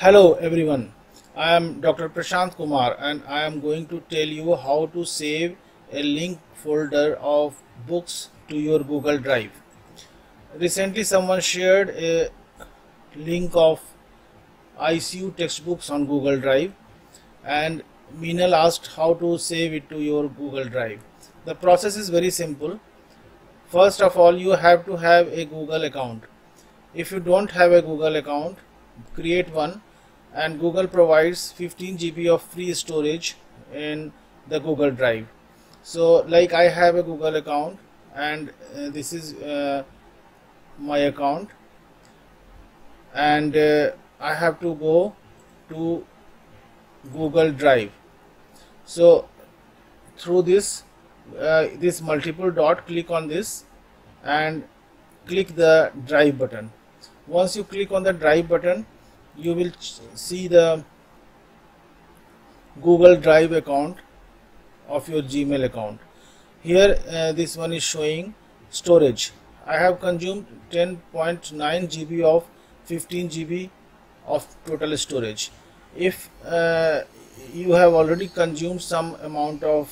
Hello everyone, I am Dr. Prashant Kumar and I am going to tell you how to save a link folder of books to your Google Drive. Recently someone shared a link of ICU textbooks on Google Drive and Minal asked how to save it to your Google Drive. The process is very simple. First of all, you have to have a Google account. If you don't have a Google account, create one. And Google provides 15 GB of free storage in the Google Drive. So like I have a Google account and this is my account, and I have to go to Google Drive. So through this multiple dot, click on this and click the Drive button. Once you click on the Drive button, you will see the Google Drive account of your Gmail account. Here this one is showing storage. I have consumed 10.9 GB of 15 GB of total storage. If you have already consumed some amount of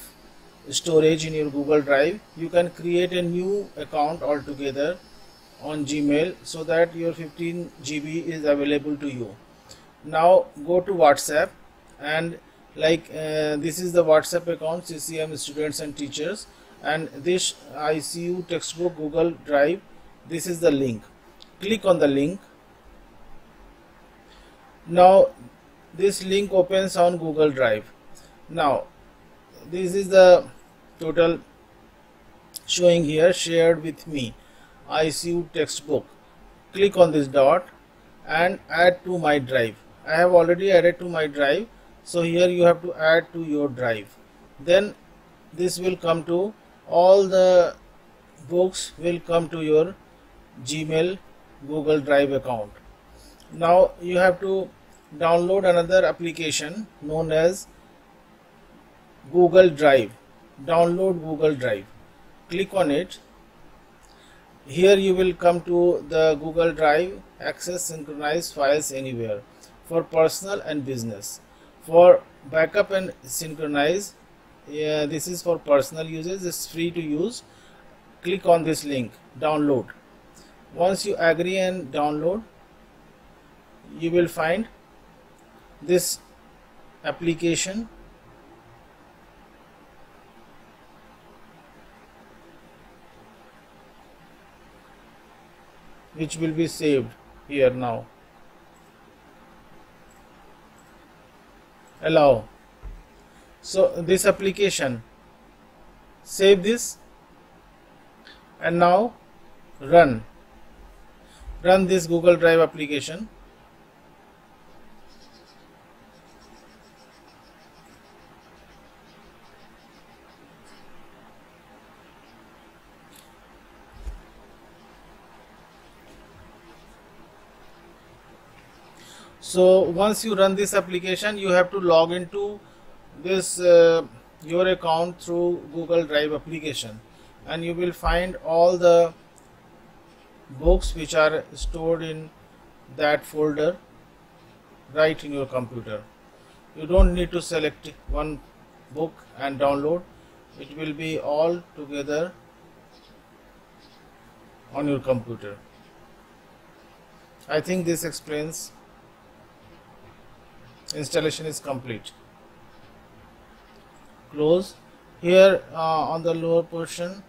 storage in your Google Drive, you can create a new account altogether on Gmail so that your 15 GB is available to you. Now go to WhatsApp, and like this is the WhatsApp account, CCM students and teachers, and this ICU textbook Google Drive, this is the link. Click on the link. Now this link opens on Google Drive. Now this is the total showing here, shared with me, ICU textbook. Click on this dot and add to my drive. I have already added to my drive, so here you have to add to your drive. Then this will come to, all the books will come to your Gmail Google Drive account. Now you have to download another application known as Google Drive. Download Google Drive. Click on it. Here you will come to the Google Drive, access synchronize files anywhere for personal and business. For backup and synchronize, this is for personal users, it's free to use. Click on this link, download. Once you agree and download, you will find this application. Which will be saved here now. Allow. So this application, save this and now run. Run this Google Drive application. So once you run this application, you have to log into this your account through Google Drive application, and you will find all the books which are stored in that folder right in your computer. You don't need to select one book and download. It will be all together on your computer. I think this explains. Installation is complete. Close. Here on the lower portion,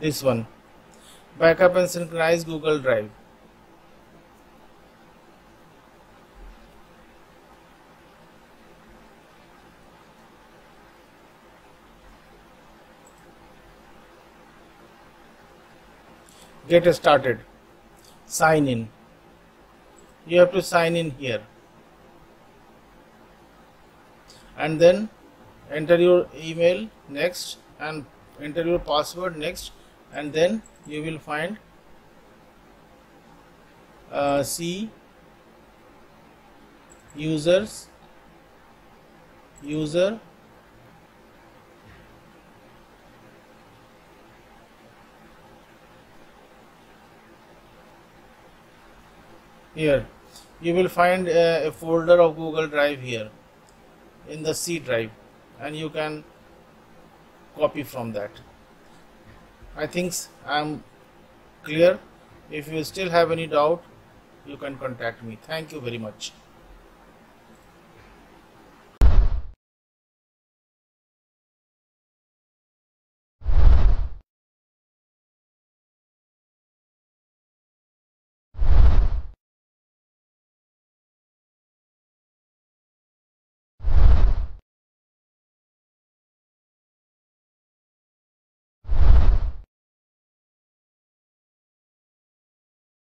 this one, backup and synchronize Google Drive. Get started. Sign in. You have to sign in here and then enter your email, next, and enter your password, next, and then you will find see users, user, Here you will find a folder of Google Drive here in the C drive, and you can copy from that. I think I am clear. If you still have any doubt, you can contact me. Thank you very much.